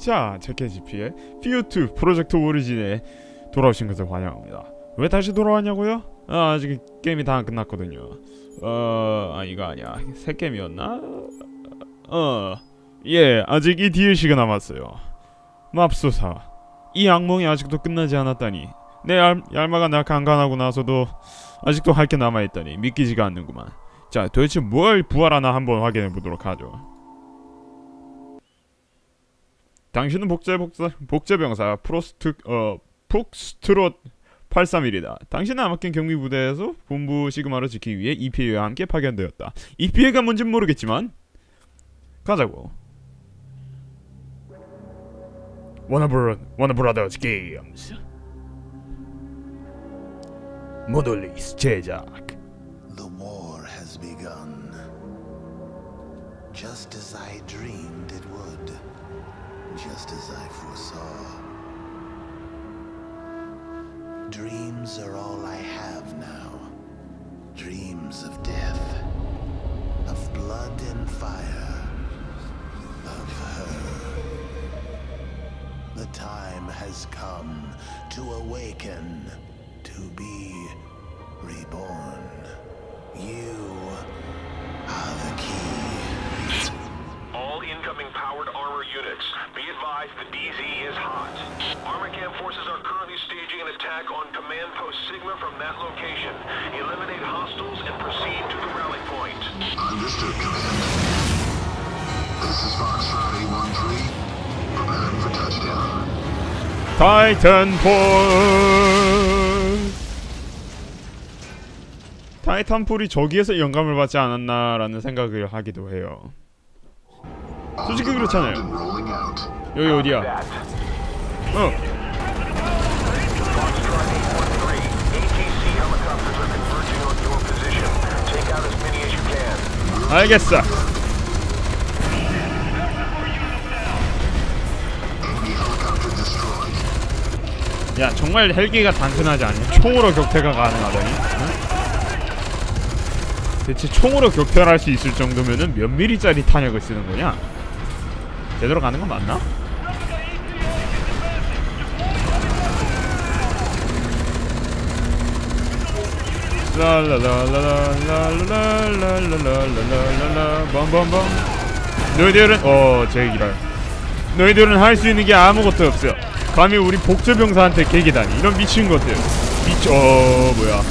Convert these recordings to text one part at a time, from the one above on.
자, 재킷GP의 FEAR2 프로젝트 오리진에 돌아오신 것을 환영합니다. 왜 다시 돌아왔냐고요? 아, 아직 게임이 다 안 끝났거든요. 이거 아니야. 새 게임이었나? 예, 아직 이 DLC가 남았어요. 맙소사, 이 악몽이 아직도 끝나지 않았다니. 내 얄마가 날 강간하고 나서도 아직도 할 게 남아있다니 믿기지가 않는구만. 자, 도대체 뭘 부활하나 한번 확인해보도록 하죠. 당신은 복제병사 폭스트롯 831이다. 당신은 암흑경 경비부대에서 본부 시그마를 지키기 위해 EPA와 함께 파견되었다. EPA가 뭔진 모르겠지만 가자고. 워너브라더스 게임스 모놀리스 제작. The war has begun. Just as I dreamed it would. Just as I foresaw. Dreams are all I have now. Dreams of death, of blood and fire, of her. The time has come to awaken, to be reborn. You are the key. All incoming powered armor units, be advised the DZ is hot. Armor camp forces are currently staging an attack on Command Post Sigma from that location. Eliminate hostiles and proceed to the rally point. Understood, Commander. This is Foxtrot 813. Preparing for touchdown. 타이탄폴이 저기에서 영감을 받지 않았나라는 생각을 하기도 해요. 솔직히 그렇잖아요. 여기 어디야? 알겠어. 야, 정말 헬기가 단순하지 않냐? 총으로 격퇴가 가능하다니? 응? 대체 총으로 격퇴를 할 수 있을 정도면은 몇 밀리짜리 탄약을 쓰는 거냐? 제대로 가는 건 맞나? 라라라라라라라라라라라라라 범범범. 너희들은 제기랄. 너희들은 할 수 있는 게 아무것도 없어. 감히 우리 복제병사한테 개기다니. 이런 미친 것들. 뭐야.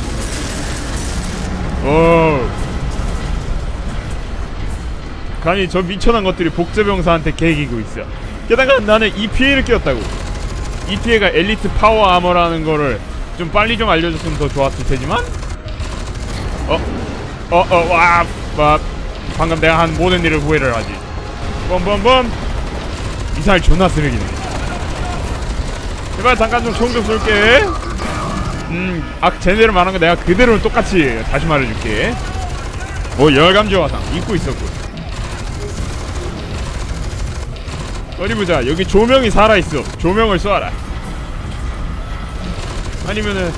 감히 저 미천한 것들이 복제병사한테 개기고 있어. 게다가 나는 EPA를 끼웠다고. EPA가 엘리트 파워 아머라는 거를 좀 빨리 좀 알려줬으면 더 좋았을 테지만. 방금 내가 한 모든 일을 후회를 하지. 뻔뻔뻔. 미사일 존나 쓰레기네. 제발 잠깐 좀 총 좀 쏠게. 쟤네들 말한 거 내가 그대로 똑같이 다시 말해줄게. 열감지화 화상 입고 있었고. 어디보자. 여기 조명이 살아있어. 조명을 쏴라. 아니면은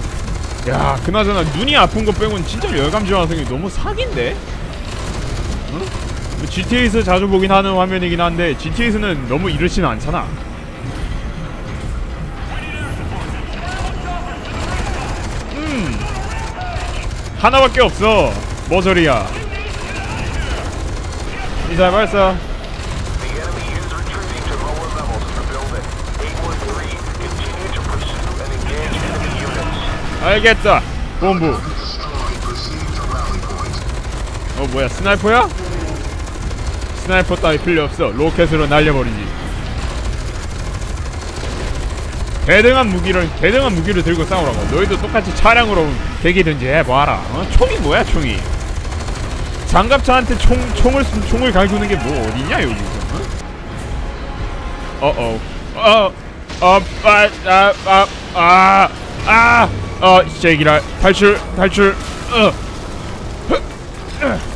야, 그나저나 눈이 아픈 거 빼곤 진짜 열감지화 화상이 너무 사기인데? 응? GTA에서 자주 보긴 하는 화면이긴 한데 GTA에서는 너무 이렇진 않잖아. 하나밖에 없어. 뭐 소리야. 미사일 발사. 알겠다. 본부. 뭐야, 스나이퍼야? 스나이퍼 따위 필요 없어. 로켓으로 날려버리지. 대등한 무기를 들고 싸우라고. 너희도 똑같이 차량으로 대기든지 해봐라. 총이 뭐야, 총이? 장갑차한테 총을 갈구는 게 뭐 어딨냐, 여기. 제기랄. 탈출.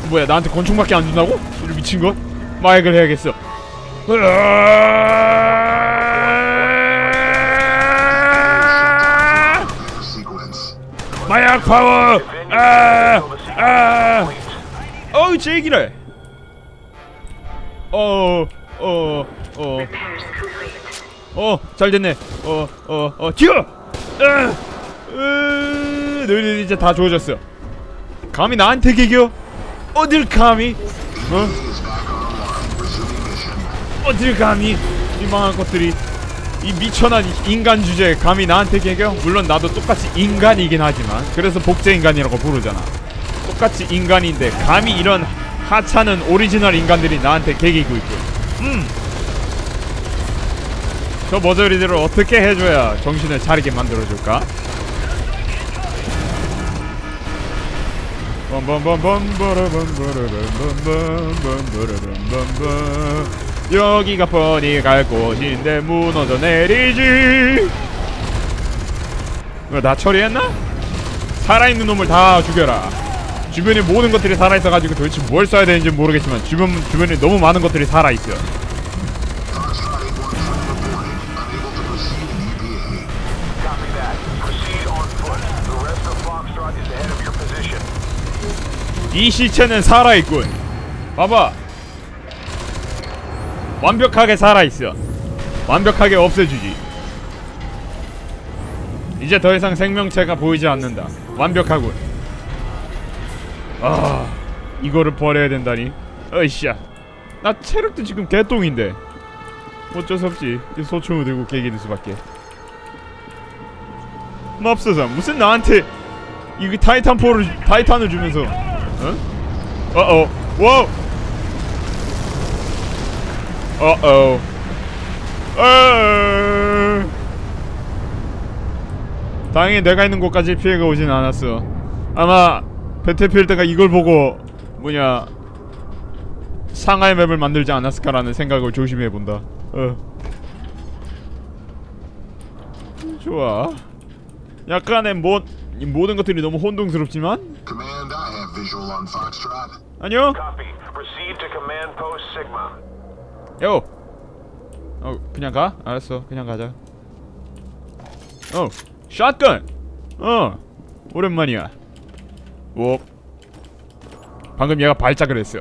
뭐야, 나한테 권총밖에 안 준다고? 이 미친 거? 마약을 해야겠어. 마약 파워. 제기랄. 어, 잘 됐네. 기어! 너희들 이제 다 좋아졌어. 감히 나한테 개겨? 어딜 감히? 어? 어딜 감히? 이 망한 것들이. 이 미천한 인간 주제에 감히 나한테 개겨? 물론 나도 똑같이 인간이긴 하지만, 그래서 복제인간이라고 부르잖아. 똑같이 인간인데 감히 이런 하찮은 오리지널 인간들이 나한테 개기고 있군. 저 머저리들을 어떻게 해줘야 정신을 차리게 만들어줄까? 여기가 뻔히 갈 곳인데 무너져 내리지. 이거 나 처리했나? 살아있는 놈을 다 죽여라. 주변에 모든 것들이 살아있어가지고 도대체 뭘 써야 되는지 모르겠지만 주변에 너무 많은 것들이 살아있어. 이 시체는 살아있군. 봐봐, 완벽하게 살아있어. 완벽하게 없애주지. 이제 더 이상 생명체가 보이지 않는다. 완벽하군. 아, 이거를 버려야 된다니. 어이씨야, 나 체력도 지금 개똥인데 어쩔 수 없지. 이 소총을 들고 개기는 수밖에. 맙소사, 무슨 나한테 이거 타이탄을 주면서. 어? 어어. 와우. 어어. 다행히 내가 있는 곳까지 피해가 오진 않았어. 아마 배틀필드가 이걸 보고 뭐냐, 상하이 맵을 만들지 않았을까라는 생각을 조심히 해본다. 좋아. 약간의 모든 것들이 너무 혼동스럽지만? 안녕? 요! 그냥 가? 알았어, 그냥 가자. 샷건! 오랜만이야. 오, 방금 얘가 발작을 했어.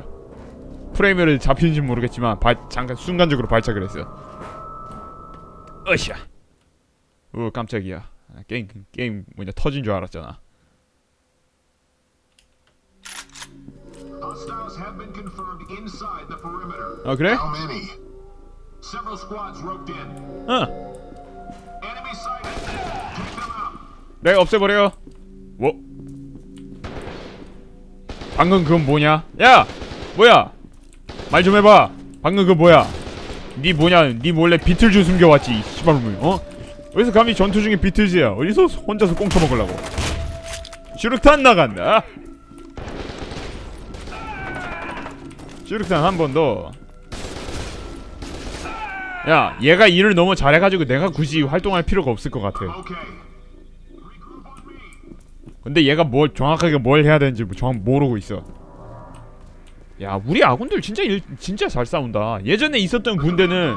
프레임을 잡힌지 모르겠지만 잠깐 순간적으로 발작을 했어. 으쌰! 오, 깜짝이야. 게임 뭐냐, 터진 줄 알았잖아. 아, 그래? 네, 없애버려. 뭐? 방금 그건 뭐냐? 야! 뭐야? 말 좀 해봐. 방금 그건 뭐야? 니 몰래 비틀즈 숨겨왔지, 이 씨발놈이. 어? 어디서 감히 전투 중에 비틀즈야. 어디서 혼자서 꽁쳐 먹으려고. 슈룩탄 나간다. 슈룩탄 한 번 더. 야, 얘가 일을 너무 잘해가지고 내가 굳이 활동할 필요가 없을 것 같아. 근데 얘가 뭘 정확하게 해야 되는지 모르고 있어. 야, 우리 아군들 진짜 잘 싸운다. 예전에 있었던 군대는,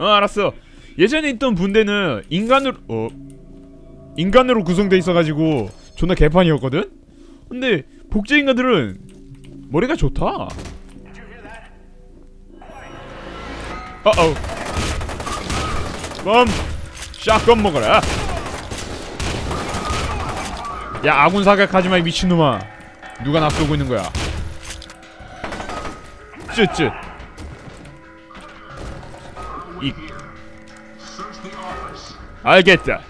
알았어. 예전에 있던 분대는 인간으로 구성돼 있어가지고 존나 개판이었거든? 근데 복제인간들은 머리가 좋다. 어어. 그럼 샷건 먹어라. 야, 아군 사격하지마, 이 미친놈아. 누가 나 쏘고 있는 거야? 쯔쯔. 알겠다.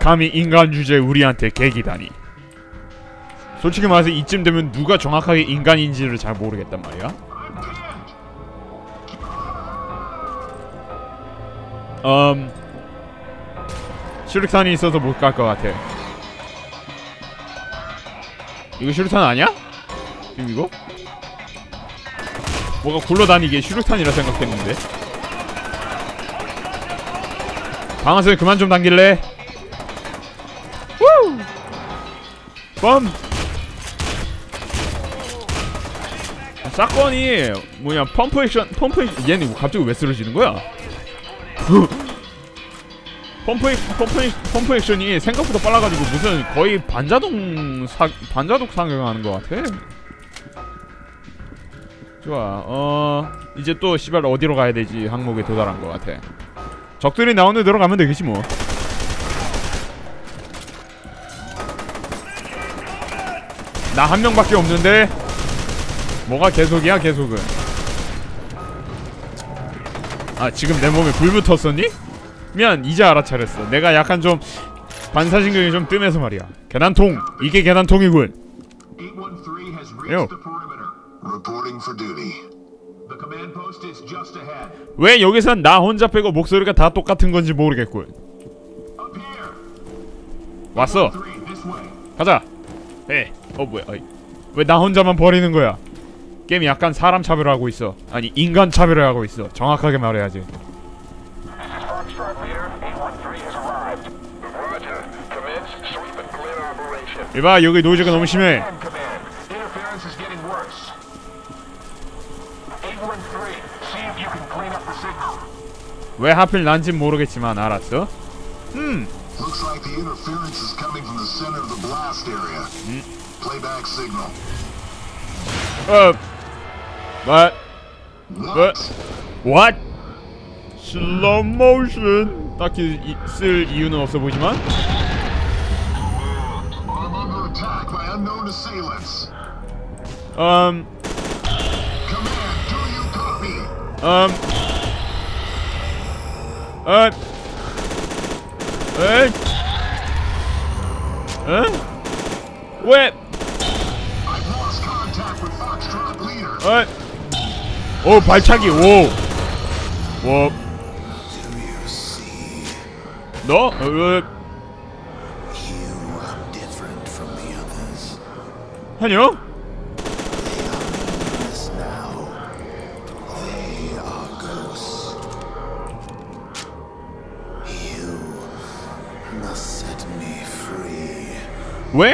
감히 인간 주제에 우리한테 개기다니. 솔직히 말해서 이쯤 되면 누가 정확하게 인간인지를 잘 모르겠단 말이야. 슈룩탄이 있어서 못 갈 것 같아. 이거 슈룩탄 아니야? 지금 이거? 뭐가 굴러다니게 슈룩탄이라 생각했는데. 방아쇠 그만 좀 당길래? 우! 뻔! 샷건이 뭐냐, 펌프 액션 얘는 갑자기 왜 쓰러지는 거야? 펌프 액션이 생각보다 빨라가지고 무슨 거의 반자동 사격하는 것 같아. 좋아. 이제 또 씨발 어디로 가야 되지? 항목에 도달한 것 같아. 적들이 나오는 데로 가면 되겠지 뭐. 나 한 명밖에 없는데 뭐가 계속이야? 계속은. 아 지금 내 몸에 불 붙었었니? 미안 이제 알아차렸어. 내가 약간 좀 반사신경이 좀 뜸해서 말이야. 계단통! 이게 계단통이군. 요. 왜 여기선 나 혼자 빼고 목소리가 다 똑같은 건지 모르겠군. 왔어. 가자. 에. 뭐야? 왜 나 혼자만 버리는 거야? 게임이 약간 사람 차별을 하고 있어. 아니 인간 차별을 하고 있어. 정확하게 말해야지. 이봐 여기 노이즈가 너무 심해. 왜 하필 난진 모르겠지만 알았어. What? 슬로우 모션. 딱히 쓸 이유는 없어 보이지만. 오 발차기. 오 너? 하뇨? 왜?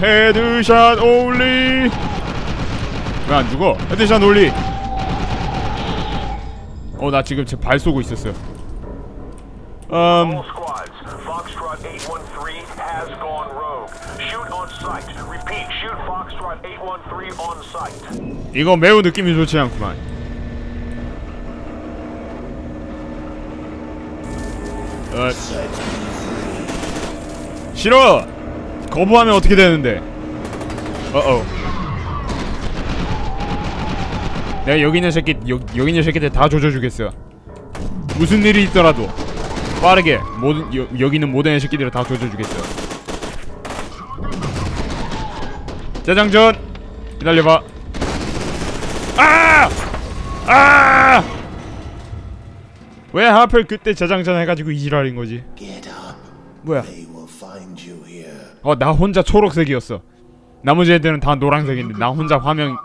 헤드샷 올리. 왜 안 죽어? 헤드샷 올리. 나 지금 제 발 쏘고 있었어요. 이거 매우 느낌이 좋지 않구만. 싫어. 거부하면 어떻게 되는데? 내가 여기 있는 새끼, 여기 있는 새끼들 다 조져주겠어. 무슨 일이 있더라도 빠르게 모든 여기 있는 모든 새끼들을 다 조져주겠어. 짜장전 기다려봐. 왜 하필 그때 짜장전 해가지고 이 지랄인 거지? 뭐야? 나 혼자 초록색이었어. 나머지 애들은 다 노란색인데 나 혼자 화면.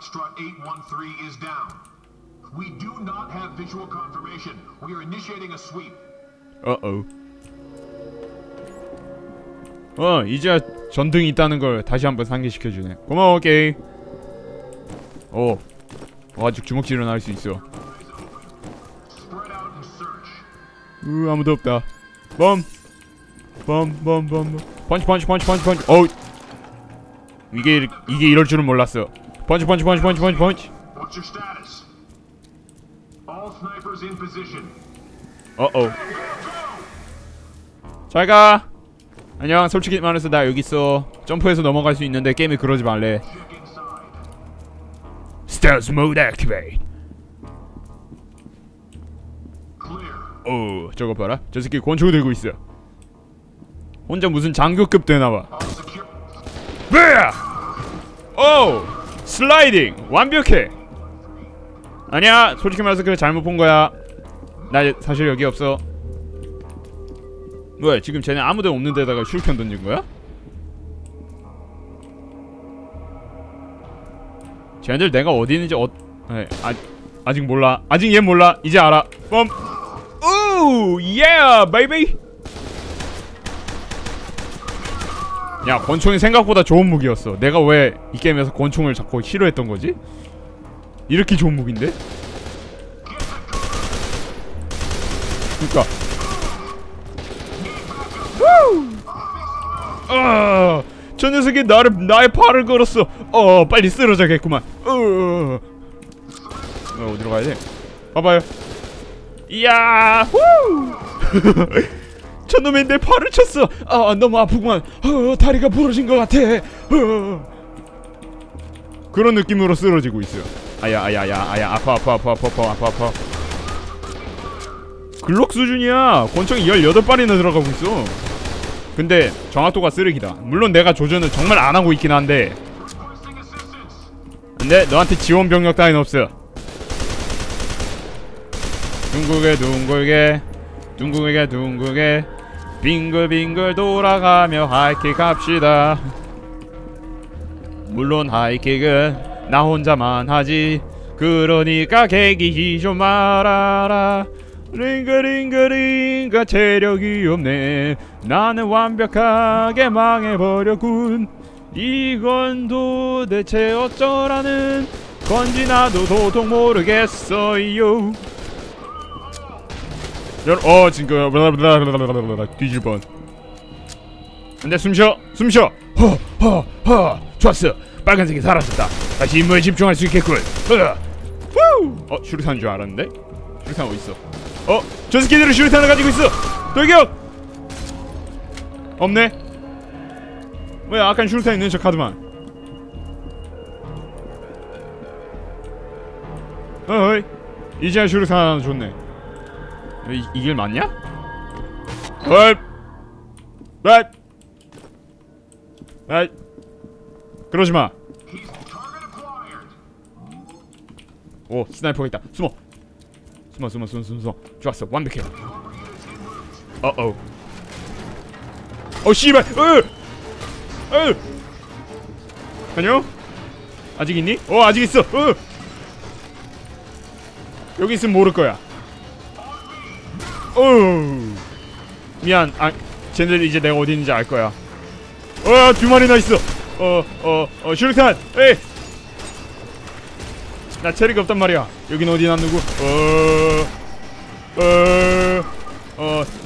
이제야 전등이 있다는 걸 다시 한번 상기시켜 주네. 고마워 게임. 아직 주먹질은 할 수 있어. 아무도 없다. 범. 펀치. 이게 이럴 줄은 몰랐어. 펀치. 잘 가. 안녕. 솔직히 말해서 나 여기 있어. 점프해서 넘어갈 수 있는데 게임이 그러지 말래. Stars Mode Activate. 저거 봐라. 저 새끼 권총 들고 있어. 혼자 무슨 장교급 되나봐. 슬라이딩 완벽해. 아니야 솔직히 말해서 그래 잘못 본 거야. 나 사실 여기 없어. 뭐야 지금 쟤네 아무데 없는 데다가 슈루탄 던진 거야? 쟤네들 내가 어디 있는지 아직 몰라. 아직 얘 몰라. 이제 알아. 오 yeah baby. 야 권총이 생각보다 좋은 무기였어. 내가 왜 이 게임에서 권총을 자꾸 싫어했던 거지? 이렇게 좋은 무기인데? 그니까 저 녀석이 나의 팔을 걸었어. 빨리 쓰러져야겠구만. 어디로 가야 돼? 봐봐요. 이야, 후! 저놈이 내 팔을 쳤어. 너무 아프구만. 다리가 부러진 것 같아. 그런 느낌으로 쓰러지고 있어요. 아야, 아파. 글록 수준이야. 권총이 18발이나 들어가고 있어. 근데 정확도가 쓰레기다. 물론 내가 조준을 정말 안 하고 있긴 한데. 근데 너한테 지원 병력 따윈 없어. 둥글게 빙글빙글 돌아가며 하이킥 합시다. 물론 하이킥은 나 혼자만 하지. 그러니까 개기 좀 말아라. 링글링글링가 체력이 없네. 나는 완벽하게 망해버렸군. 이건 도대체 어쩌라는 건지 나도 도통 모르겠어요. 지금 뒤질뻔. 근데 숨쉬어, 숨쉬어. 허허허. 좋았어. 빨간색이 사라졌다. 다시 임무에 집중할 수 있겠군. 슈루탄인 줄 알았는데? 슈루탄 어딨어? 저 새끼들은 슈루탄을 가지고 있어. 돌격! 없네? 뭐야, 아까 슈루탄 있는 척 하더만. 어이, 이제야 슈루탄 하나 줬네. 이 길 맞냐? 그러지마. 오, 스나이퍼가 있다. 숨어. 좋았어, 완벽해. 씨발. 안녕? 아직 있니? 아직 있어. 여기 있으면 모를 거야. 미안. 쟤네들 이제 내가 어디 있는지 알 거야. 두 마리나 있어. 슈루탄. 에이, 나 체력이 없단 말이야. 여긴 어디 놨누구?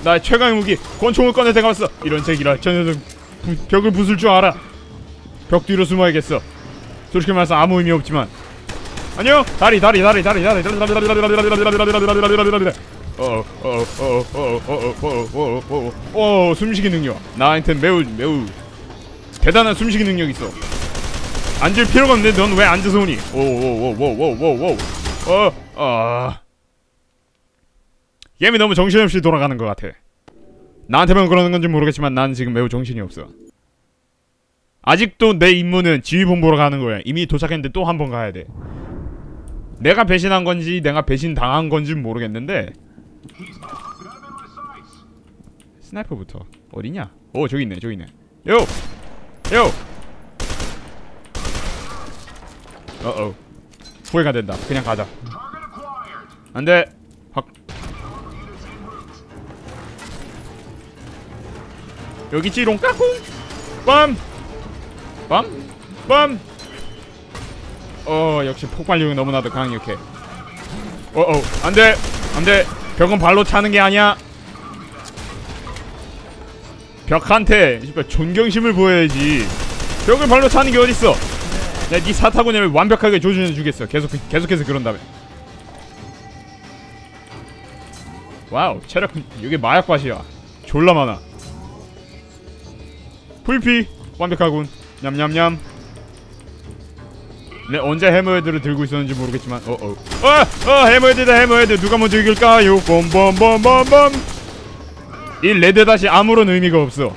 나의 최강의 무기 권총을 꺼내 생각했어. 이런 새끼라. 저 녀석 벽을 부술 줄 알아. 벽 뒤로 숨어야겠어. 솔직히 말해서 아무 의미 없지만. 안녕. 다리. 숨쉬기 능력. 나한텐 매우 대단한 숨쉬기 능력이 있어. 앉을 필요가 없는데 넌 왜 앉아서 오니? 게임이 너무 정신없이 돌아가는 것 같아. 나한테만 그러는 건지 모르겠지만 난 지금 매우 정신이 없어. 아직도 내 임무는 지휘본부로 가는 거야. 이미 도착했는데 또 한 번 가야 돼. 내가 배신한 건지 내가 배신 당한 건지 모르겠는데. 스나이퍼부터. 어디냐? 저기 있네. 요! 후회가 된다. 그냥 가자. 안돼. 여기지. 롱까꿍. 빰. 역시 폭발력이 너무나도 강력해. 안돼. 벽은 발로 차는 게 아니야. 벽한테 존경심을 보여야지. 벽을 발로 차는 게 어딨어. 내가 네 사타구니를 완벽하게 조준해 주겠어. 계속해서 그런 다음에. 와우, 체력. 이게 마약밭이야. 졸라 많아. 풀피 완벽하군. 냠냠냠. 내 언제 해머헤드를 들고 있었는지 모르겠지만. 해머헤드다. 해머헤드 누가 먼저 이길까요? 봄봄봄봄봄. 이 레드닷이 아무런 의미가 없어.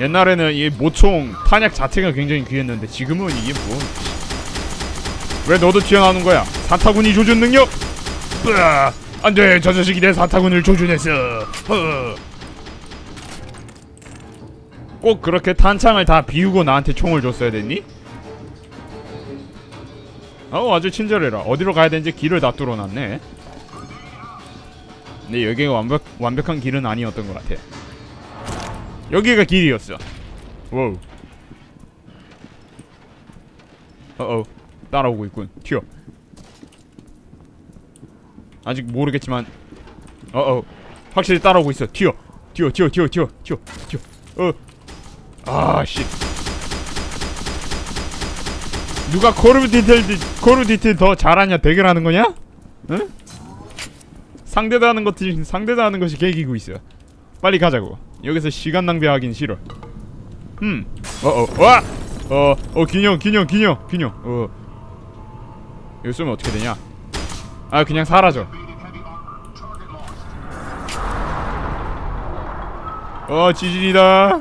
옛날에는 이 모총 탄약 자체가 굉장히 귀했는데 지금은 이게 뭐. 왜 너도 튀어나오는 거야? 사타구니 조준 능력? 안돼, 저 자식이 내 사타구니를 조준했어. 꼭 그렇게 탄창을 다 비우고 나한테 총을 줬어야 됐니? 아주 친절해라. 어디로 가야 되는지 길을 다 뚫어놨네. 근데 여기가 완벽한 길은 아니었던 것 같아. 여기가 길이었어. 와우. 따라오고 있군. 튀어. 아직 모르겠지만. 확실히 따라오고 있어. 튀어. 뛰어. 아, 씨. 누가 코르디트 더 잘하냐 대결하는 거냐? 응? 상대도 하는 것이 개기고 있어. 빨리 가자고. 여기서 시간 낭비하긴 싫어. 균형. 이거 쓰면 어떻게 되냐? 아, 그냥 사라져. 지진이다.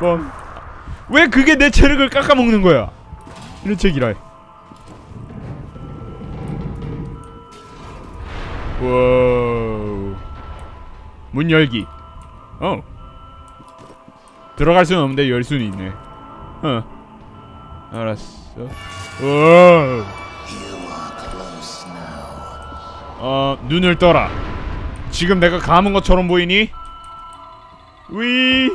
뻥. 왜 그게 내 체력을 깎아먹는 거야? 이런 책이라. 와. 문 열기. 들어갈 수는 없는데 열 수는 있네. 알았어. 눈을 떠라. 지금 내가 감은 것처럼 보이니? 위.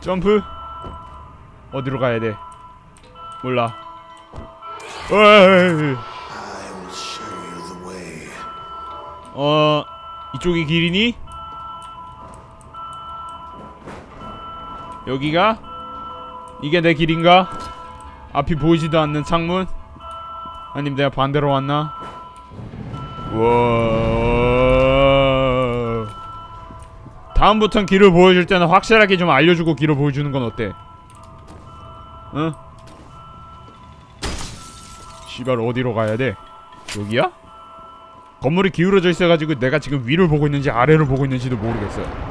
점프. 어디로 가야 돼? 몰라. 이쪽이 길이니? 여기가? 이게 내 길인가? 앞이 보이지도 않는 창문? 아님 내가 반대로 왔나? 우와. 다음부턴 길을 보여줄 때는 확실하게 좀 알려주고 길을 보여주는 건 어때? 응? 씨발, 어디로 가야 돼? 여기야? 건물이 기울어져 있어가지고 내가 지금 위를 보고 있는지 아래를 보고 있는지도 모르겠어요.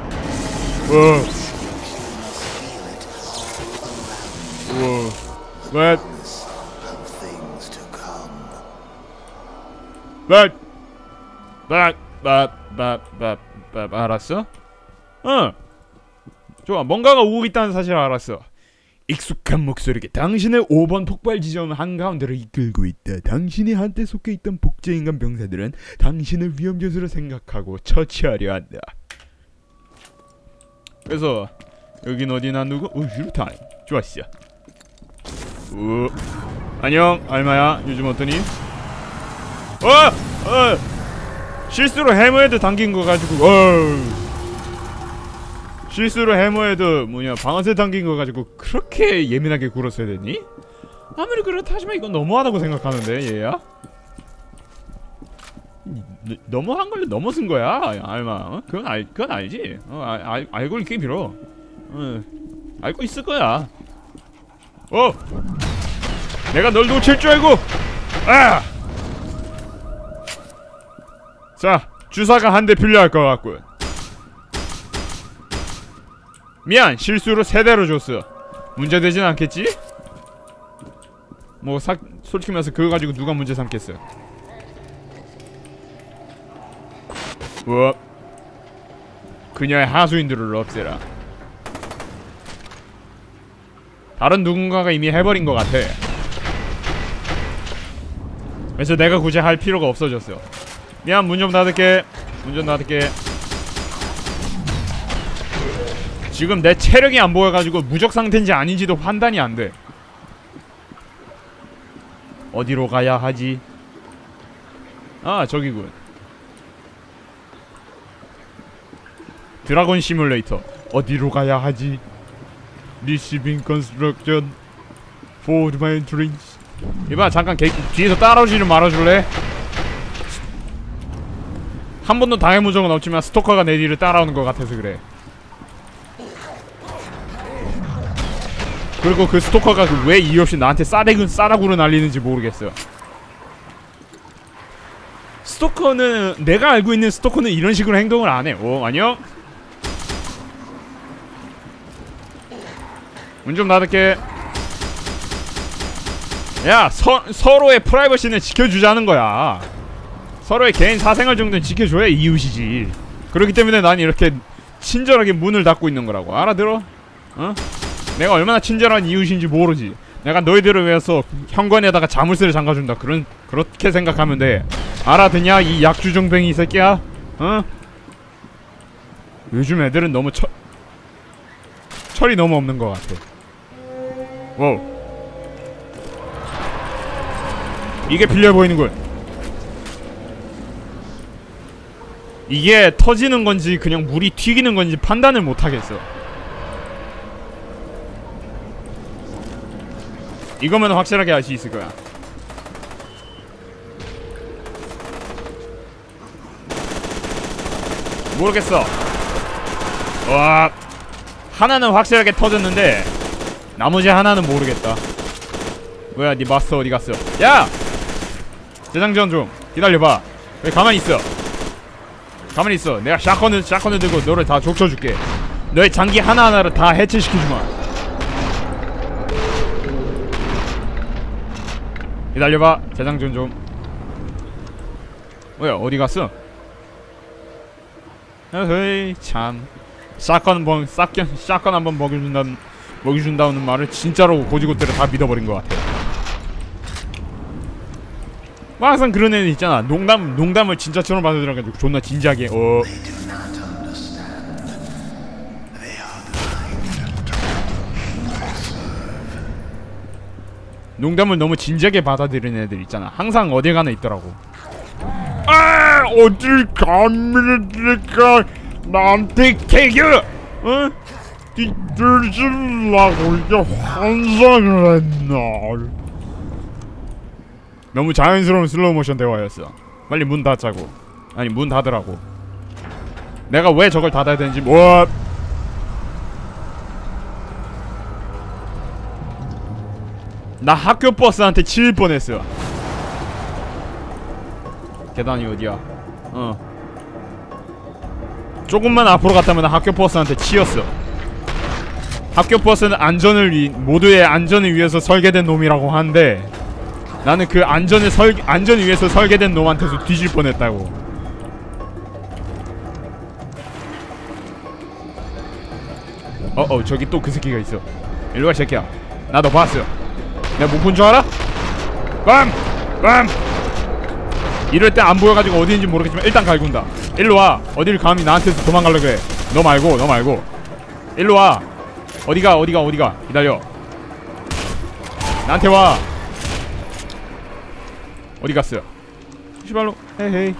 알았어? 응. 좋아, 뭔가가 오고 있다는 사실을 알았어. 익숙한 목소리가 당신의 5번 폭발 지점 한가운데를 이끌고 있다. 당신이 한때 속해 있던 복제인간 병사들은 당신을 위험요소로 생각하고 처치하려 한다. 그래서 여긴 어디나 누구? 슈루타임. 좋았어. 안녕 알마야, 요즘 어떠니? 실수로 해머헤드 당긴 거 가지고 실수로 해머헤드 방아쇠 당긴 거 가지고 그렇게 예민하게 굴었어야 되니? 아무리 그렇다지만 이건 너무하다고 생각하는데 얘야? 너무한 걸로 넘어선 거야 알마. 그건 알지. 알고 있게 빌어. 알고 있을 거야. 내가 널 놓칠 줄 알고. 자, 주사가 한 대 필요할 것 같군. 미안, 실수로 3대로 줬어. 문제 되진 않겠지? 솔직히 말해서 그거 가지고 누가 문제 삼겠어. 그녀의 하수인들을 없애라. 다른 누군가가 이미 해버린 것 같아. 그래서 내가 굳이 할 필요가 없어졌어. 미안, 문 좀 닫을게. 지금 내 체력이 안 보여가지고 무적 상태인지 아닌지도 판단이 안 돼. 어디로 가야 하지? 아, 저기군. 드라곤 시뮬레이터. 어디로 가야 하지? Receiving construction for my dreams. 이봐, 잠깐 뒤에서 따라오지 좀 말아줄래? 한 번도 당해본 적은 없지만 스토커가 내 뒤를 따라오는 것 같아서 그래. 그리고 그 스토커가 왜 이유 없이 나한테 싸라구를 날리는지 모르겠어. 스토커는, 내가 알고 있는 스토커는 이런 식으로 행동을 안 해. 안녕? 문 좀 닫을게. 야, 서로의 프라이버시는 지켜주자는 거야. 서로의 개인 사생활 정도는 지켜줘야 이웃이지. 그렇기 때문에 난 이렇게 친절하게 문을 닫고 있는 거라고. 알아들어? 어? 내가 얼마나 친절한 이웃인지 모르지. 내가 너희들을 위해서 현관에다가 자물쇠를 잠가준다. 그렇게 생각하면 돼. 알아듣냐, 이 약주정뱅이 이 새끼야? 어? 요즘 애들은 너무 철이 너무 없는 것 같아. 와우. 이게 빌려 보이는군. 이게 터지는 건지 그냥 물이 튀기는 건지 판단을 못하겠어. 이거면 확실하게 알 수 있을 거야. 모르겠어. 와, 하나는 확실하게 터졌는데 나머지 하나는 모르겠다. 뭐야, 니 마스터 어디 갔어? 야! 재장전 좀 기다려봐. 왜 가만히 있어? 가만히 있어. 내가 샷건을 들고 너를 다 족쳐줄게. 너의 장기 하나하나를 다 해체시키지마. 기다려봐. 재장전 좀. 뭐야, 어디 갔어? 어허이 참. 샷건 한번 먹여준다는 말을 진짜로 고지고대로 다 믿어버린 것 같아. 항상 그런 애는 있잖아. 농담을 진짜처럼 받아들여가지고 존나 진지하게. 어. 농담을 너무 진지하게 받아들이는 애들 있잖아. 항상 어딜 가나 있더라고. 아, 어딜 가니까 나한테 개그, 어? 뒤들질라고 이게 환상을 했나? 너무 자연스러운 슬로우 모션 대화였어. 빨리 문 닫자고. 아니, 문 닫으라고. 내가 왜 저걸 닫아야 되는지 뭐. 나 학교 버스한테 치일 뻔했어. 계단이 어디야? 어. 조금만 앞으로 갔다면 학교 버스한테 치였어. 학교 버스는 모두의 안전을 위해서 설계된 놈이라고 한데 나는 그 안전을 위해서 설계된 놈한테서 뒤질 뻔했다고. 어어, 저기 또 그 새끼가 있어. 일로와 새끼야. 나 너 봤어. 내가 못 본 줄 알아? 빰! 이럴 때 안 보여가지고 어디인지 모르겠지만 일단 갈군다. 일로와. 어디를 감히 나한테서 도망가려고 해. 너 말고 일로와. 어디가 기다려. 나한테 와. 어디 갔어요? 시발로. 헤헤이.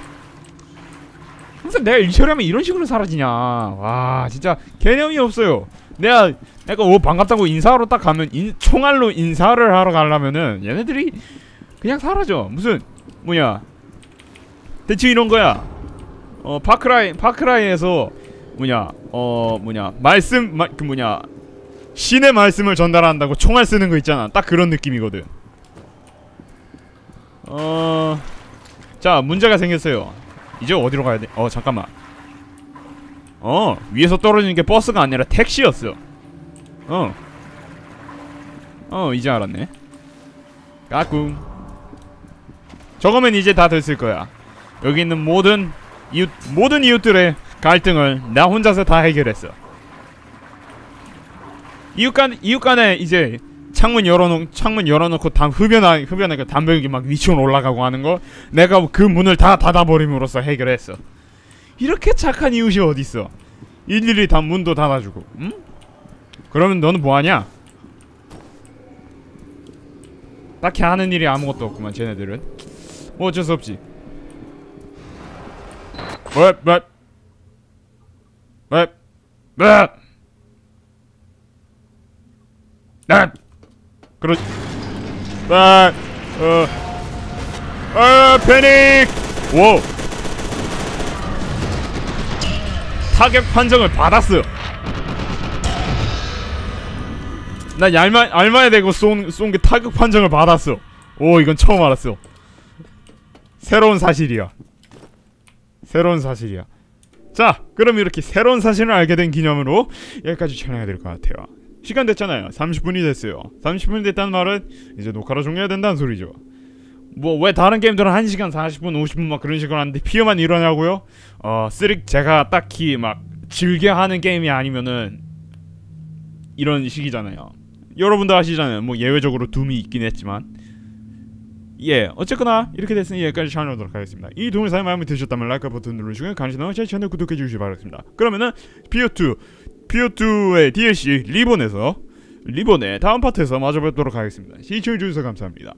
항상 내가 일 처리하면 이런 식으로 사라지냐. 와, 진짜 개념이 없어요. 내가 약간 오 반갑다고 인사하러 딱 가면 총알로 인사를 하러 가려면은 얘네들이 그냥 사라져. 무슨 뭐냐, 대충 이런 거야. 어, 파크라이에서 뭐냐, 신의 말씀을 전달한다고 총알 쓰는 거 있잖아. 딱 그런 느낌이거든. 자, 문제가 생겼어요. 이제 어디로 가야 돼? 어, 잠깐만. 어, 위에서 떨어지는 게 버스가 아니라 택시였어. 이제 알았네. 까꿍. 저거면 이제 다 됐을 거야. 여기 있는 모든 이웃들의 갈등을 나 혼자서 다 해결했어. 이웃간에 이제 창문 열어놓고 흡연하니까 담배기 막 위층 올라가고 하는 거 내가 그 문을 다 닫아버림으로써 해결했어. 이렇게 착한 이웃이 어딨어? 일일이 다 문도 닫아주고. 응? 그러면 너는 뭐하냐? 딱히 하는 일이 아무것도 없구만. 쟤네들은 뭐 어쩔 수 없지. 그렇지. 패닉! 오! 타격 판정을 받았어. 난 알마야 되고 쏜 게 타격 판정을 받았어. 오, 이건 처음 알았어. 새로운 사실이야. 자, 그럼 이렇게 새로운 사실을 알게 된 기념으로 여기까지 촬영해야 될 것 같아요. 시간 됐잖아요. 30분이 됐어요. 30분이 됐다는 말은 이제 녹화를 종료해야 된다는 소리죠. 뭐 왜 다른 게임들은 1시간 40분 50분 막 그런 식으로 하는데 피어만 이러냐고요? 쓰릭 제가 딱히 막 즐겨하는 게임이 아니면은 이런 식이잖아요. 여러분도 아시잖아요. 뭐 예외적으로 둠이 있긴 했지만. 예, 어쨌거나 이렇게 됐으니 여기까지 촬영하도록 하겠습니다. 이 동영상이 마음에 드셨다면 라이크 버튼 누르시고 관심나면 제 채널 구독해주시기 바라겠습니다. 그러면은 피어2의 DLC 리본의 다음 파트에서 마주 뵙도록 하겠습니다. 시청해주셔서 감사합니다.